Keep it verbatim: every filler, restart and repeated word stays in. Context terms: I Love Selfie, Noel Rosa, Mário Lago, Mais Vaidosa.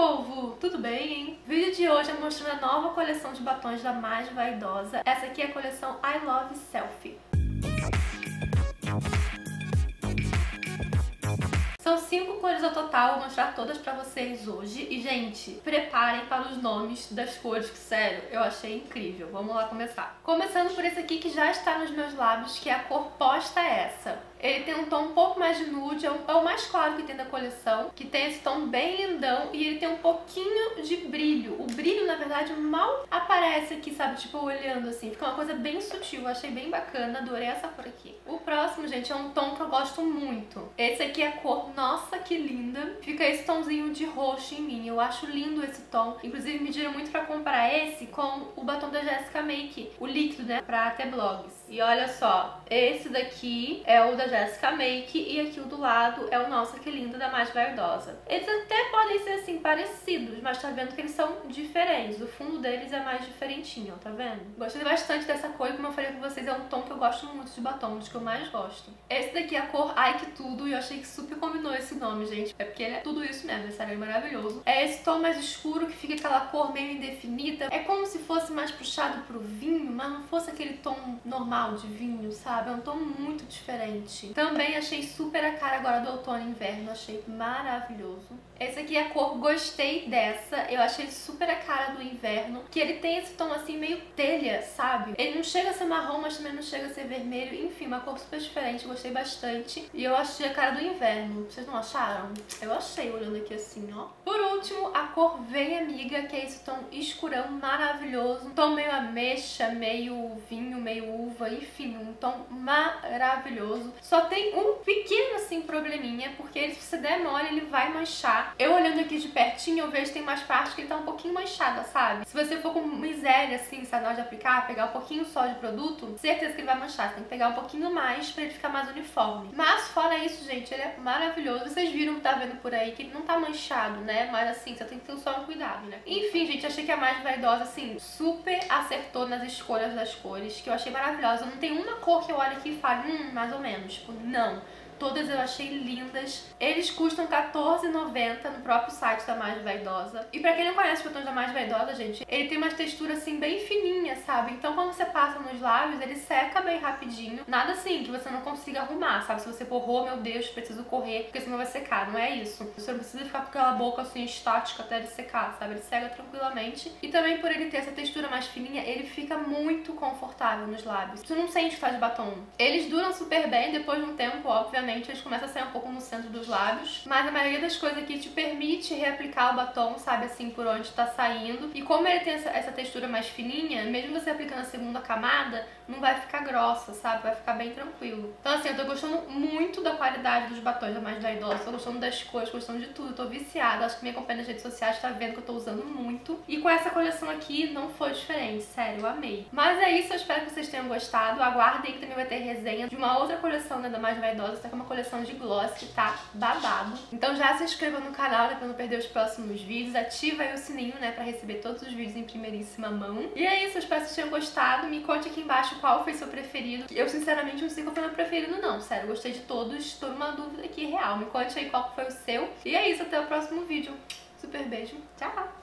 povo! Tudo bem, hein? O vídeo de hoje é mostrando a nova coleção de batons da Mais Vaidosa. Essa aqui é a coleção I Love Selfie. São cinco cores ao total, vou mostrar todas pra vocês hoje. E, gente, preparem para os nomes das cores, que, sério, eu achei incrível. Vamos lá começar. Começando por esse aqui que já está nos meus lábios, que é a cor posta essa. Ele tem um tom um pouco mais de nude, é o mais claro que tem da coleção, que tem esse tom bem lindão e ele tem um pouquinho de brilho. O brilho, na verdade, mal aparece aqui, sabe? Tipo, olhando assim. Fica uma coisa bem sutil, eu achei bem bacana, adorei essa cor aqui. O próximo, gente, é um tom que eu gosto muito. Esse aqui é a cor Nossa Que Linda. Fica esse tomzinho de roxo em mim, eu acho lindo esse tom. Inclusive, me pediram muito pra comprar esse com o batom da Jessica Make, o líquido, né? Pra até blogs. E olha só, esse daqui é o da Jessica Make e aqui o do lado é o Nossa Que Linda da Mais Vaidosa. Eles até podem ser assim parecidos, mas tá vendo que eles são diferentes. O fundo deles é mais diferentinho, tá vendo? Gostei bastante dessa cor e, como eu falei com vocês, é um tom que eu gosto muito de batom, dos que eu mais gosto. Esse daqui é a cor Ai Que Tudo e eu achei que super combinou esse nome, gente. É porque ele é tudo isso mesmo, esse é maravilhoso. É esse tom mais escuro que fica aquela cor meio indefinida. É como se fosse mais puxado pro vinho, mas não fosse aquele tom normal de vinho, sabe? É um tom muito diferente. Também achei super a cara agora do outono e inverno, achei maravilhoso. Esse aqui é a cor Gostei Dessa, eu achei super a cara do inverno, que ele tem esse tom assim meio telha, sabe? Ele não chega a ser marrom, mas também não chega a ser vermelho, enfim, uma cor super diferente, gostei bastante. E eu achei a cara do inverno, vocês não acharam? Eu achei olhando aqui assim, ó. Por último, a cor Vem Amiga, que é esse tom escurão maravilhoso, um tom meio ameixa, meio vinho, meio uva, enfim, um tom maravilhoso. Só tem um pequeno, assim, probleminha, porque ele, se você der mole, ele vai manchar. Eu olhando aqui de pertinho, eu vejo que tem mais parte que ele tá um pouquinho manchada, sabe? Se você for com miséria, assim, sabe, na hora de aplicar, pegar um pouquinho só de produto, certeza que ele vai manchar. Você tem que pegar um pouquinho mais pra ele ficar mais uniforme. Mas fora isso, gente, ele é maravilhoso. Vocês viram que tá vendo por aí que ele não tá manchado, né? Mas, assim, você tem que ter só um cuidado, né? Enfim, gente, achei que a Mais Vaidosa, assim, super acertou nas escolhas das cores, que eu achei maravilhosa. Não tem uma cor que eu olho aqui e falo, hum, mais ou menos. Tipo, não. Todas eu achei lindas. Eles custam quatorze reais e noventa centavos no próprio site da Mais Vaidosa. E pra quem não conhece os botões da Mais Vaidosa, gente, ele tem uma textura assim bem fininha, sabe? Então quando você passa nos lábios, ele seca bem rapidinho. Nada assim que você não consiga arrumar, sabe? Se você borrou, meu Deus, preciso correr, porque senão vai secar. Não é isso. Você não precisa ficar com aquela boca assim estática até ele secar, sabe? Ele seca tranquilamente. E também por ele ter essa textura mais fininha, ele fica muito confortável nos lábios. Você não sente que tá de batom. Eles duram super bem depois de um tempo, obviamente. Eles começam a sair um pouco no centro dos lábios, mas a maioria das coisas aqui te permite reaplicar o batom, sabe, assim, por onde tá saindo. E como ele tem essa, essa textura mais fininha, mesmo você aplicando a segunda camada, não vai ficar grossa, sabe, vai ficar bem tranquilo. Então, assim, eu tô gostando muito da qualidade dos batons da Mais Vaidosa, tô gostando das cores, gostando de tudo, tô viciada. Acho que minha companhia nas redes sociais tá vendo que eu tô usando muito. E com essa coleção aqui não foi diferente, sério, eu amei. Mas é isso, eu espero que vocês tenham gostado. Aguardem que também vai ter resenha de uma outra coleção, né, da Mais Vaidosa, tá? Uma coleção de gloss que tá babado. Então já se inscreva no canal, né, pra não perder os próximos vídeos. Ativa aí o sininho, né, pra receber todos os vídeos em primeiríssima mão. E é isso, eu espero que vocês tenham gostado. Me conte aqui embaixo qual foi seu preferido. Eu, sinceramente, não sei qual foi o meu preferido, não. Sério, eu gostei de todos. Tô numa dúvida aqui real. Me conte aí qual foi o seu. E é isso, até o próximo vídeo. Super beijo. Tchau!